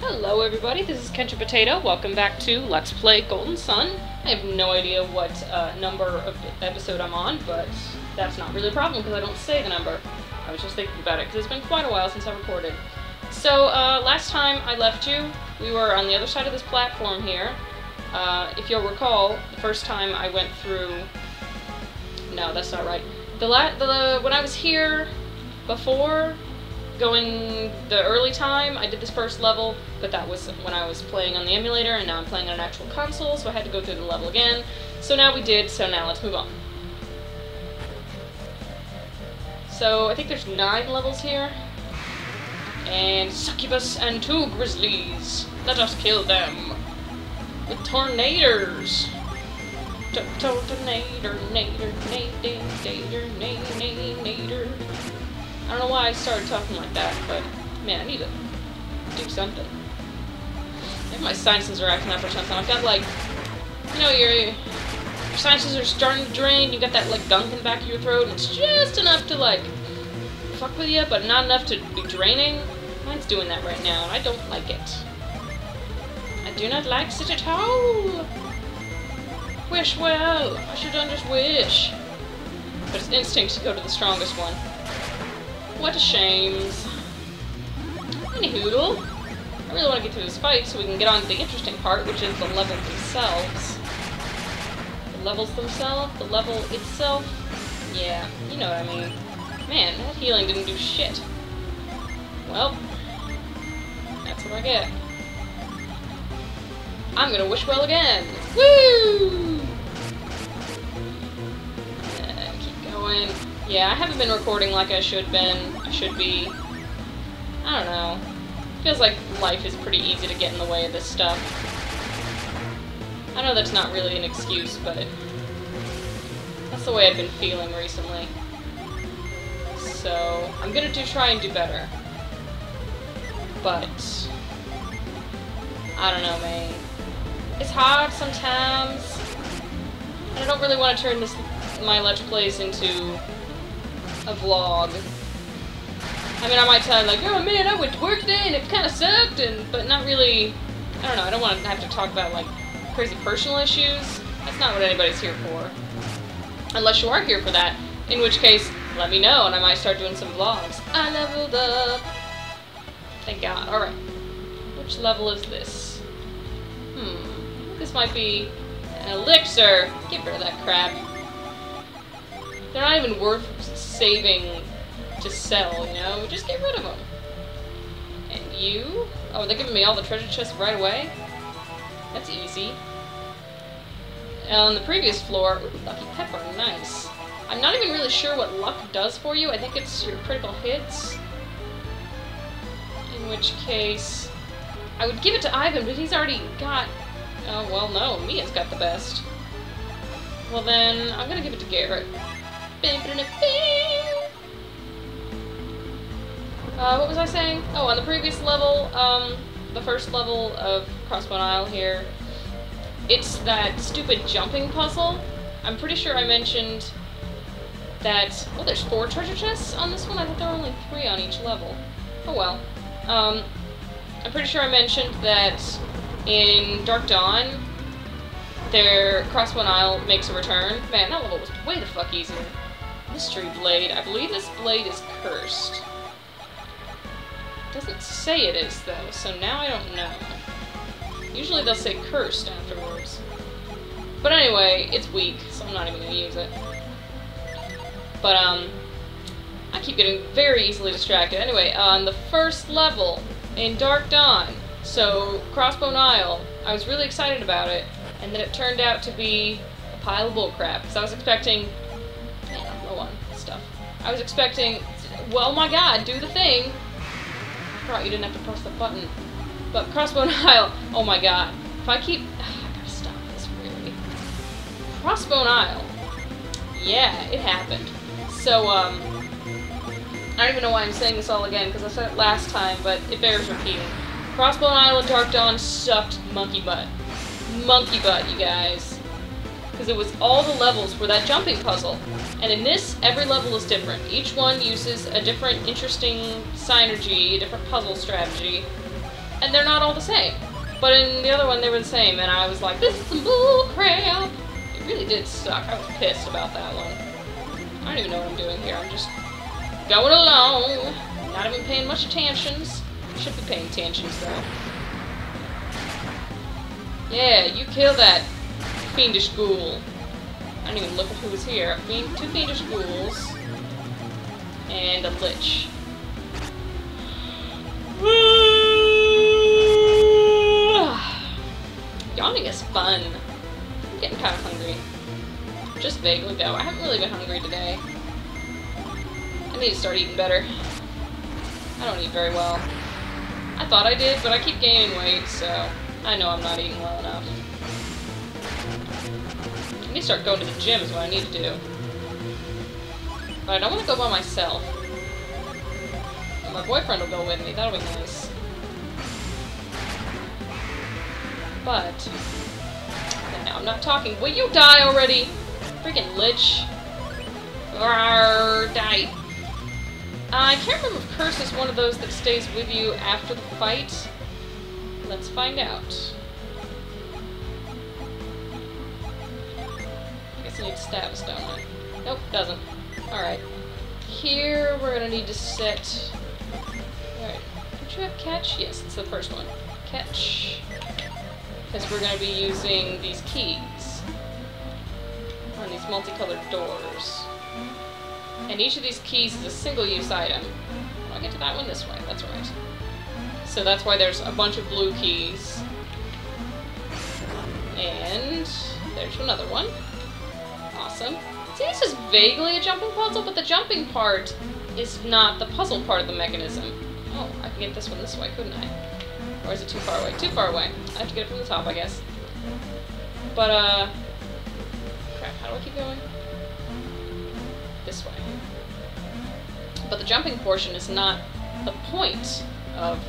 Hello everybody, this is Ketchup Potato. Welcome back to Let's Play Golden Sun. I have no idea what number of episode I'm on, but that's not really a problem because I don't say the number. I was just thinking about it because it's been quite a while since I recorded. So last time I left you, we were on the other side of this platform here. If you'll recall, the first time I went through... No, that's not right. When I was here before... Going the early time, I did this first level, but that was when I was playing on the emulator, and now I'm playing on an actual console, so I had to go through the level again. So now we did, so now let's move on. So I think there's 9 levels here. And succubus and 2 grizzlies. Let us kill them. With tornadoes. Tornator. I don't know why I started talking like that, but man, I need to do something. Maybe my sinuses are acting up or something. I've got like, you know, your sinuses are starting to drain. You got that like gunk in the back of your throat, and it's just enough to like fuck with you, but not enough to be draining. Mine's doing that right now, and I don't like it. I do not like it at all. Wish well. I should just wish. But it's instinct to go to the strongest one. What a shame. Anyhoodle. I really want to get through this fight so we can get on to the interesting part, which is the levels themselves. The levels themselves? The level itself? Yeah, you know what I mean. Man, that healing didn't do shit. Well, that's what I get. I'm gonna wish well again. Woo! Keep going. Yeah, I haven't been recording like I should been. I should be. I don't know. Feels like life is pretty easy to get in the way of this stuff. I know that's not really an excuse, but that's the way I've been feeling recently. So I'm gonna try and do better. But I don't know, man. It's hard sometimes. And I don't really want to turn my Let's Plays into a vlog. I mean, I might tell you like, oh man, I went to work today and it kind of sucked, but not really. I don't know. I don't want to have to talk about like crazy personal issues. That's not what anybody's here for, unless you are here for that. In which case, let me know, and I might start doing some vlogs. I leveled up. Thank God. All right. Which level is this? This might be an elixir. Get rid of that crap. They're not even worth saving to sell, you know? Just get rid of them. And you? Oh, they're giving me all the treasure chests right away? That's easy. And on the previous floor, ooh, Lucky Pepper, nice. I'm not even really sure what luck does for you. I think it's your critical hits. In which case, I would give it to Ivan, but he's already got... Oh, well, no, Mia's got the best. Well then, I'm gonna give it to Garrett. What was I saying? Oh, on the previous level, the first level of Crossbone Isle here, it's that stupid jumping puzzle. I'm pretty sure I mentioned that, well, there's 4 treasure chests on this one. I thought there were only 3 on each level. Oh well. I'm pretty sure I mentioned that in Dark Dawn, their Crossbone Isle makes a return. Man, that level was way the fuck easier. Mystery Blade. I believe this blade is cursed. Doesn't say it is, though, so now I don't know. Usually they'll say cursed afterwards. But anyway, it's weak, so I'm not even gonna use it. But, I keep getting very easily distracted. Anyway, on the first level in Dark Dawn, so Crossbone Isle, I was really excited about it. And then it turned out to be a pile of bullcrap, because I was expecting, man, I'm low on stuff. I was expecting, well, my God, do the thing. I forgot you didn't have to press the button. But Crossbone Isle, oh my God. If I keep, I gotta stop this really. Crossbone Isle, yeah, it happened. So, I don't even know why I'm saying this all again, because I said it last time, but it bears repeating. Crossbone Isle and Dark Dawn sucked monkey butt. Monkey butt, you guys, because it was all the levels were that jumping puzzle, and in this, every level is different. Each one uses a different interesting synergy, a different puzzle strategy, and they're not all the same. But in the other one, they were the same, and I was like, this is some bull crap. It really did suck. I was pissed about that one. I don't even know what I'm doing here. I'm just going along. Not even paying much attention. Should be paying attention, though. Yeah, you kill that fiendish ghoul. I didn't even look at who was here. I mean, two fiendish ghouls. And a lich. Yawning is fun. I'm getting kind of hungry. Just vaguely, though. I haven't really been hungry today. I need to start eating better. I don't eat very well. I thought I did, but I keep gaining weight, so I know I'm not eating well enough. I need to start going to the gym is what I need to do. But I don't want to go by myself. And my boyfriend will go with me, that'll be nice. But now I'm not talking. Will you die already? Freaking lich. Arr, die. I can't remember if Curse is one of those that stays with you after the fight. Let's find out. I guess I need stabs, don't I? Nope, doesn't. Alright. Here we're gonna need to set. Alright. Did you have catch? Yes, it's the first one. Catch. Because we're gonna be using these keys on these multicolored doors. And each of these keys is a single-use item. I'll get to that one this way, that's right. So that's why there's a bunch of blue keys. And there's another one. Awesome. See, this is vaguely a jumping puzzle, but the jumping part is not the puzzle part of the mechanism. Oh, I can get this one this way, couldn't I? Or is it too far away? Too far away. I have to get it from the top, I guess. But, crap, how do I keep going? This way. But the jumping portion is not the point of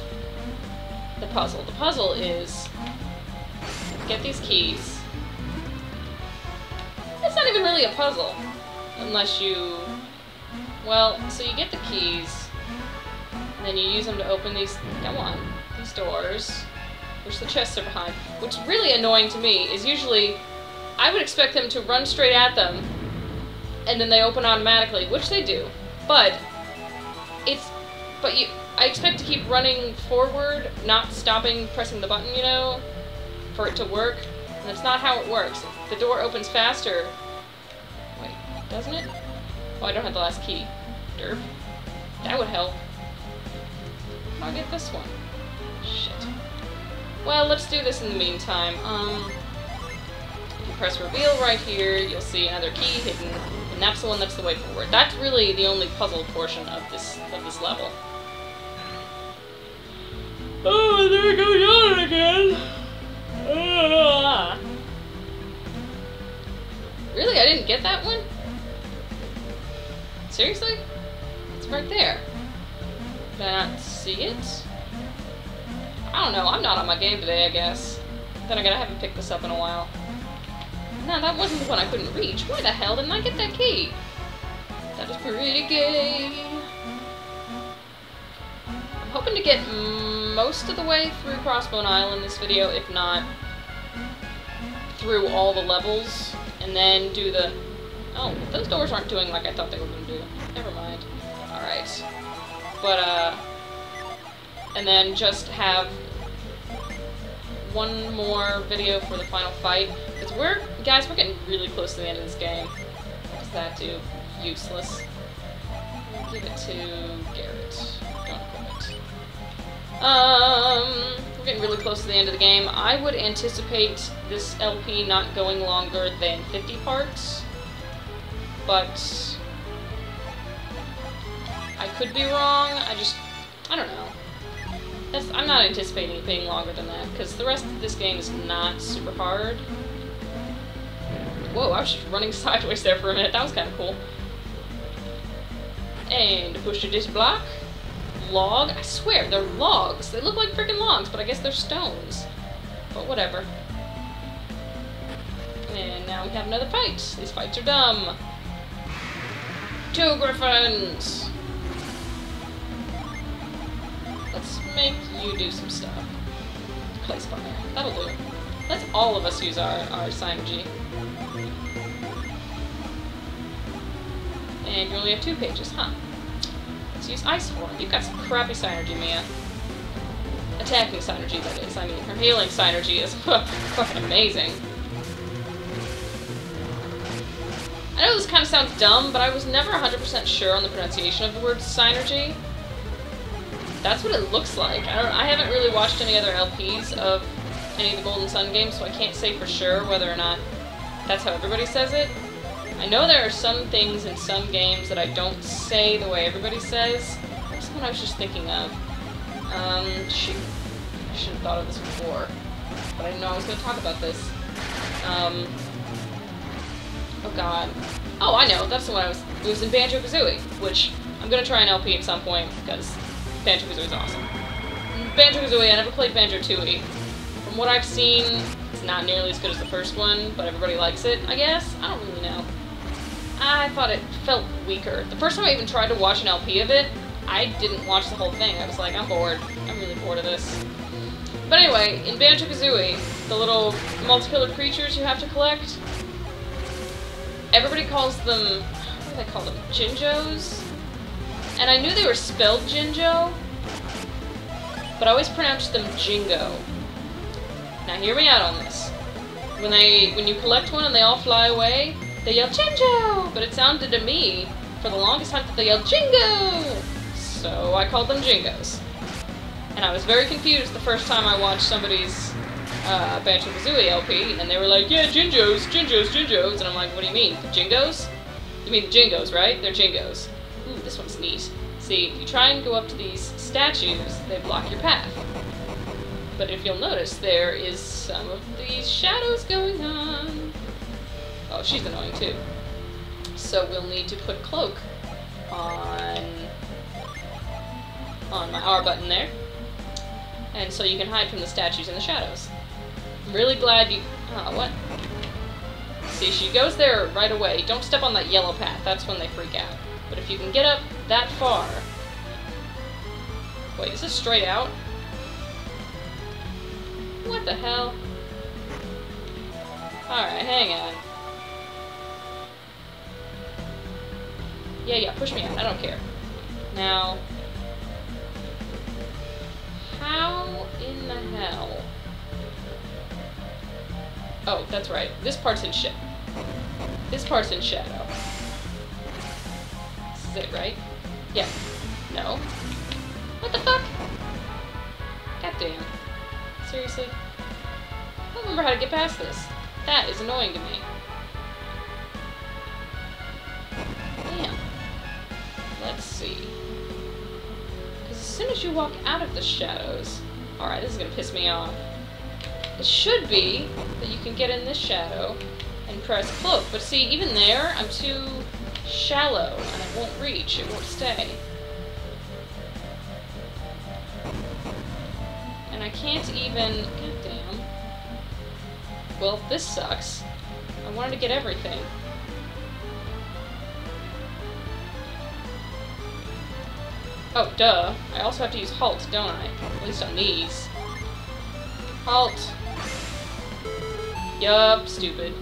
the puzzle. The puzzle is get these keys. It's not even really a puzzle. Unless you... Well, so you get the keys, and then you use them to open these... Come on. These doors, which the chests are behind. What's really annoying to me is usually I would expect them to run straight at them, and then they open automatically, which they do. But I expect to keep running forward, not stopping, pressing the button, you know, for it to work. And that's not how it works. The door opens faster. Wait, doesn't it? Oh, I don't have the last key. Derp. That would help. I'll get this one. Shit. Well, let's do this in the meantime. If you press reveal right here, you'll see another key hidden, and that's the one that's the way forward. That's really the only puzzle portion of this level. Oh, there we go, yawning again! Really? I didn't get that one? Seriously? It's right there. Did I not see it? I don't know, I'm not on my game today, I guess. Then again, I haven't picked this up in a while. No, that wasn't the one I couldn't reach. Why the hell didn't I get that key? That is pretty gay. I'm hoping to get most of the way through Crossbone Isle in this video, if not through all the levels, and then do the... Oh, those doors aren't doing like I thought they were going to do. Never mind. Alright. But, and then just have one more video for the final fight. Because guys, we're getting really close to the end of this game. What does that do? Useless. We'll give it to Garrett. Don't quit. We're getting really close to the end of the game. I would anticipate this LP not going longer than 50 parts. But I could be wrong. I don't know. I'm not anticipating it being longer than that, because the rest of this game is not super hard. Whoa, I was just running sideways there for a minute. That was kind of cool. And push to this block. Log. I swear, they're logs. They look like freaking logs, but I guess they're stones. But whatever. And now we have another fight. These fights are dumb. Two griffins! Let's make you do some stuff. place button. That'll do it. Let's all of us use our Simon G. And you only have 2 pages, huh? Let's use Ice Horn. You've got some crappy synergy, man. Attacking synergy, that is. I mean, her healing synergy is fucking amazing. I know this kind of sounds dumb, but I was never 100% sure on the pronunciation of the word synergy. That's what it looks like. I haven't really watched any other LPs of any of the Golden Sun games, so I can't say for sure whether or not that's how everybody says it. I know there are some things in some games that I don't say the way everybody says. That's the one I was just thinking of. Shoot. I should have thought of this before. But I didn't know I was going to talk about this. Oh god. Oh, I know, that's the one I was... It was in Banjo-Kazooie, which I'm going to try an LP at some point, because Banjo-Kazooie is awesome. Banjo-Kazooie, I never played Banjo-Tooie. From what I've seen, it's not nearly as good as the first one, but everybody likes it, I guess? I don't really know. I thought it felt weaker. The first time I even tried to watch an LP of it, I didn't watch the whole thing. I was like, I'm bored. I'm really bored of this. But anyway, in Banjo-Kazooie, the little multicolored creatures you have to collect, everybody calls them, what do they call them, Jinjos? And I knew they were spelled Jinjo, but I always pronounced them Jingo. Now hear me out on this. When you collect one and they all fly away, they yell Jinjo! But it sounded to me, for the longest time, that they yelled Jingo! So I called them Jingos. And I was very confused the first time I watched somebody's Banjo-Kazooie LP, and they were like, yeah, Jinjos, Jinjos, Jinjos, and I'm like, what do you mean, the Jingos? You mean the Jingos, right? They're Jingos. Ooh, this one's neat. See, if you try and go up to these statues, they block your path. But if you'll notice, there is some of these shadows going on. Oh, she's annoying too. So we'll need to put Cloak on my R button there. And so you can hide from the statues in the shadows. I'm really glad you... Oh, what? See, she goes there right away. Don't step on that yellow path. That's when they freak out. But if you can get up that far... Wait, is this straight out? What the hell? Alright, hang on. Yeah, yeah, push me out. I don't care. Now... How in the hell? Oh, that's right. This part's in shadow. This part's in shadow. This is it, right? Yeah. No. What the fuck? Goddamn. Seriously? I don't remember how to get past this. That is annoying to me. Damn. Let's see. As soon as you walk out of the shadows... Alright, this is gonna piss me off. It should be that you can get in this shadow and press Cloak, but see, even there, I'm too shallow and it won't reach, it won't stay. And I can't even... Goddamn. Well, this sucks. I wanted to get everything. Oh, duh. I also have to use halt, don't I? At least on these. Halt! Yup, stupid.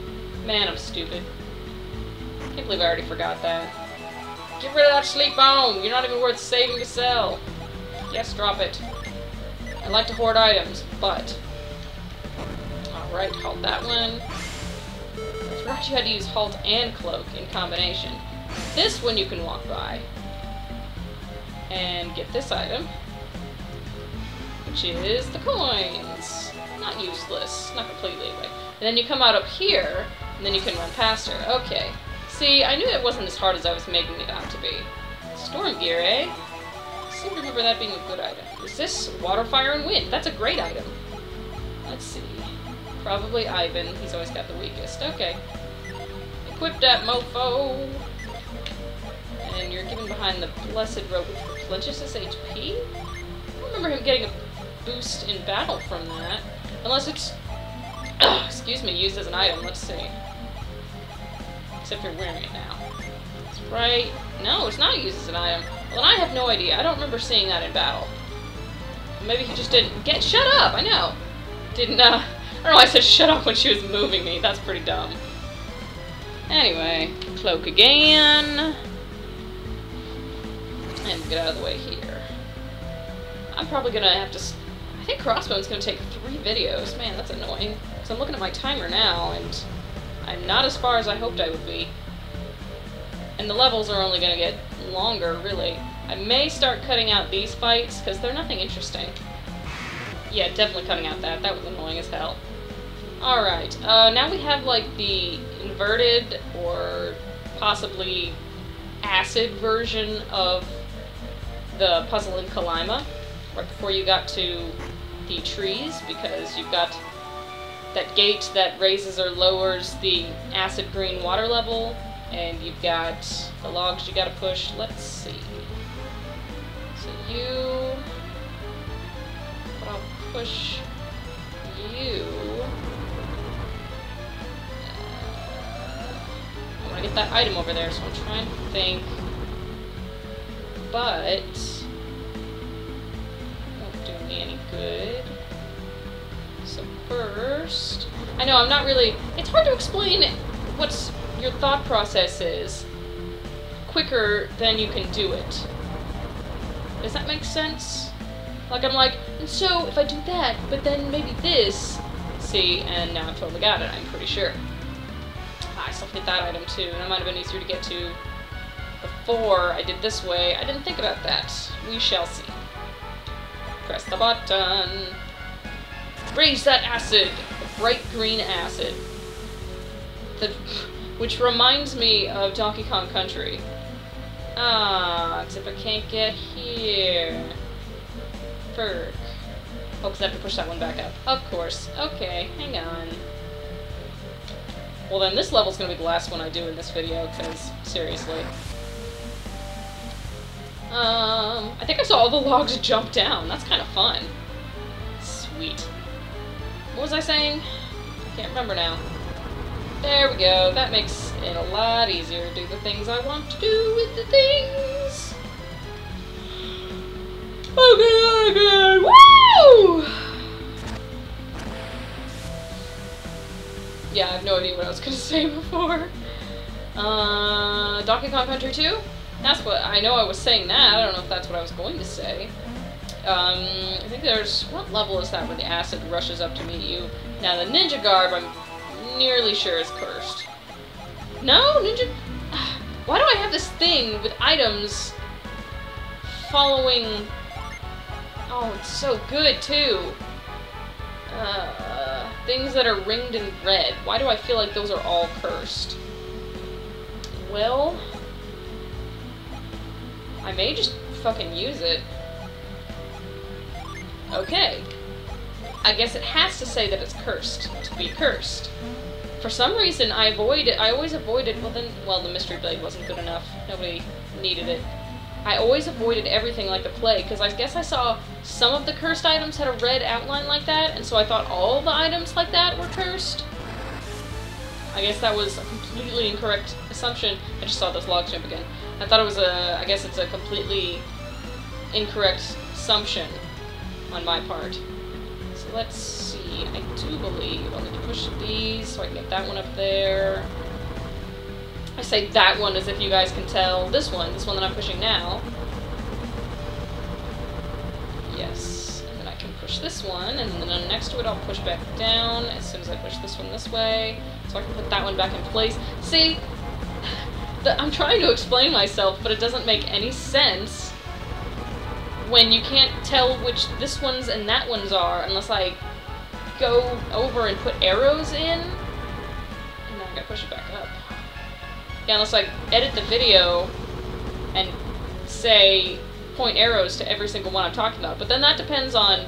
Man, I'm stupid. Can't believe I already forgot that. Get rid of that sleep bone! You're not even worth saving to sell! Yes, drop it. I like to hoard items, but... Alright, halt that one. I forgot you had to use halt and cloak in combination. This one you can walk by. And get this item, which is the coins. Not useless, not completely anyway. And then you come out up here, and then you can run past her. Okay. See, I knew it wasn't as hard as I was making it out to be. Storm gear, eh? I seem to remember that being a good item. Is this water, fire, and wind? That's a great item. Let's see. Probably Ivan. He's always got the weakest. Okay. Equip that mofo. And you're given behind the blessed rope, which replenishes his HP? I don't remember him getting a boost in battle from that. Unless it's... excuse me, used as an item, let's see. Except you're wearing it now. That's right. No, it's not used as an item. Well, I have no idea. I don't remember seeing that in battle. Maybe he just didn't get... Shut up! I know! Didn't, I don't know why I said shut up when she was moving me. That's pretty dumb. Anyway, cloak again. And get out of the way here. I'm probably gonna have to... I think Crossbone's gonna take 3 videos. Man, that's annoying. So I'm looking at my timer now, and I'm not as far as I hoped I would be. And the levels are only gonna get longer, really. I may start cutting out these fights, because they're nothing interesting. Yeah, definitely cutting out that. That was annoying as hell. Alright, now we have, like, the inverted, or possibly acid version of the puzzle in Kalima, right before you got to the trees, because you've got that gate that raises or lowers the acid green water level, and you've got the logs you gotta push. Let's see. So you... I'll push you... I want to get that item over there, so I'm trying to think... But... won't do me any good. So first... I know, I'm not really... It's hard to explain what your thought process is quicker than you can do it. Does that make sense? Like, I'm like, and so, if I do that, but then maybe this... See, and now I've totally got it, I'm pretty sure. I still hit that item, too, and it might have been easier to get to before I did this way. I didn't think about that. We shall see. Press the button. Raise that acid! The bright green acid. Which reminds me of Donkey Kong Country. Ah, except I can't get here. Oh, because I have to push that one back up. Of course. Okay, hang on. Well then, this level's gonna be the last one I do in this video, because, seriously. I think I saw all the logs jump down. That's kind of fun. Sweet. What was I saying? I can't remember now. There we go. That makes it a lot easier to do the things I want to do with the things. Okay, okay, woo! Yeah, I have no idea what I was gonna say before. Donkey Kong Country 2? That's what, I know I was saying that, I don't know if that's what I was going to say. I think there's, what level is that when the acid rushes up to meet you? Now the ninja garb, I'm nearly sure is cursed. No, ninja, why do I have this thing with items following... Oh, it's so good, too! Things that are ringed in red. Why do I feel like those are all cursed? Well... I may just fucking use it. Okay. I guess it has to say that it's cursed, to be cursed. For some reason, I always avoided, well, the mystery blade wasn't good enough. Nobody needed it. I always avoided everything like the plague, because I guess I saw some of the cursed items had a red outline like that, and so I thought all the items like that were cursed. I guess that was a completely incorrect assumption. I just saw this log jump again. I thought it was a... I guess it's a completely incorrect assumption on my part. So let's see. I do believe I'll need to push these so I can get that one up there. I say that one as if you guys can tell this one that I'm pushing now. Yes, and then I can push this one, and then next to it I'll push back down as soon as I push this one this way, so I can put that one back in place. See, I'm trying to explain myself, but it doesn't make any sense when you can't tell which this one's and that one's are unless I go over and put arrows in, and then I gotta push it back up. Yeah, unless I edit the video and say point arrows to every single one I'm talking about. But then that depends on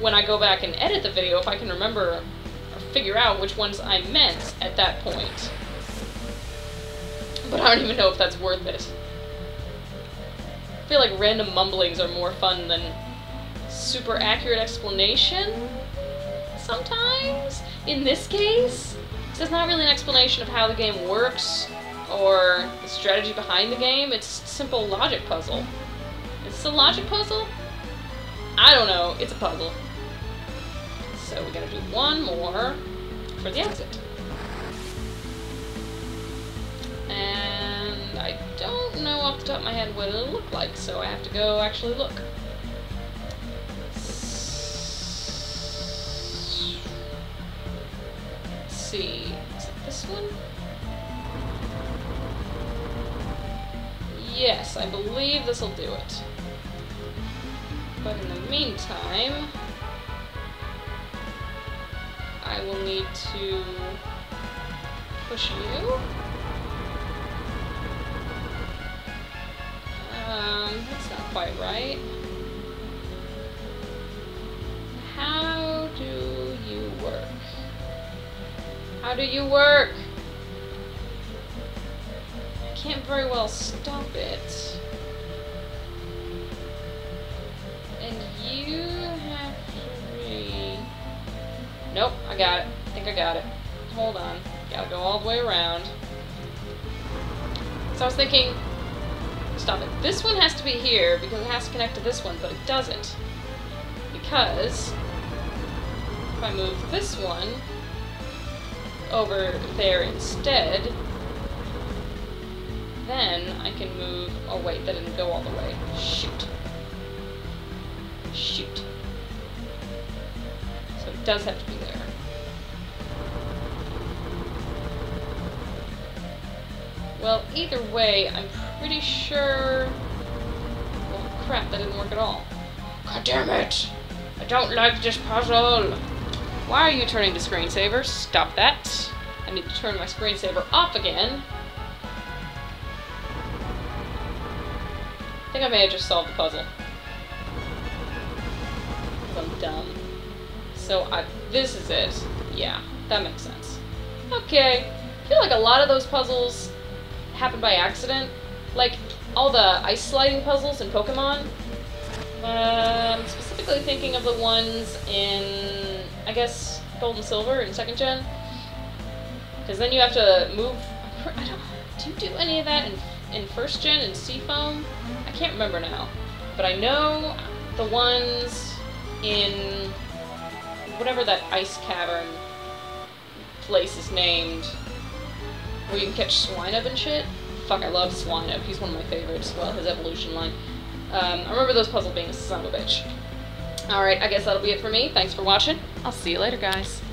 when I go back and edit the video, if I can remember or figure out which ones I meant at that point. But I don't even know if that's worth it. I feel like random mumblings are more fun than super accurate explanation sometimes. In this case, it's not really an explanation of how the game works, or the strategy behind the game. It's a simple logic puzzle. Is this a logic puzzle? I don't know. It's a puzzle. So So we gotta do one more for the exit. And I don't know off the top of my head what it'll look like, so I have to go actually look. Let's see. Is it this one? Yes, I believe this'll do it. But in the meantime, I will need to push you. That's not quite right. How do you work? How do you work? I can't very well stop it. And you have to read. Nope, I got it. I think I got it. Hold on. Gotta go all the way around. So I was thinking, stop it. This one has to be here because it has to connect to this one, but it doesn't. Because if I move this one over there instead, then I can move. Oh, wait, that didn't go all the way. Shoot. Shoot. So it does have to be there. Well, either way, I'm pretty sure... Oh, crap, that didn't work at all. God damn it! I don't like this puzzle! Why are you turning to screensaver? Stop that. I need to turn my screensaver off again. I think I may have just solved the puzzle. I'm dumb. So this is it. Yeah, that makes sense. Okay. I feel like a lot of those puzzles happen by accident. Like, all the ice sliding puzzles in Pokémon. I'm specifically thinking of the ones in, I guess, Gold and Silver in 2nd Gen. Because then you have to move... Do you do any of that in 1st Gen, in Seafoam? I can't remember now. But I know the ones in whatever that ice cavern place is named, where you can catch Swinup and shit. Fuck, I love Swinup. He's one of my favorites. Well, his evolution line. I remember those puzzles being a son of a bitch. Alright, I guess that'll be it for me. Thanks for watching. I'll see you later, guys.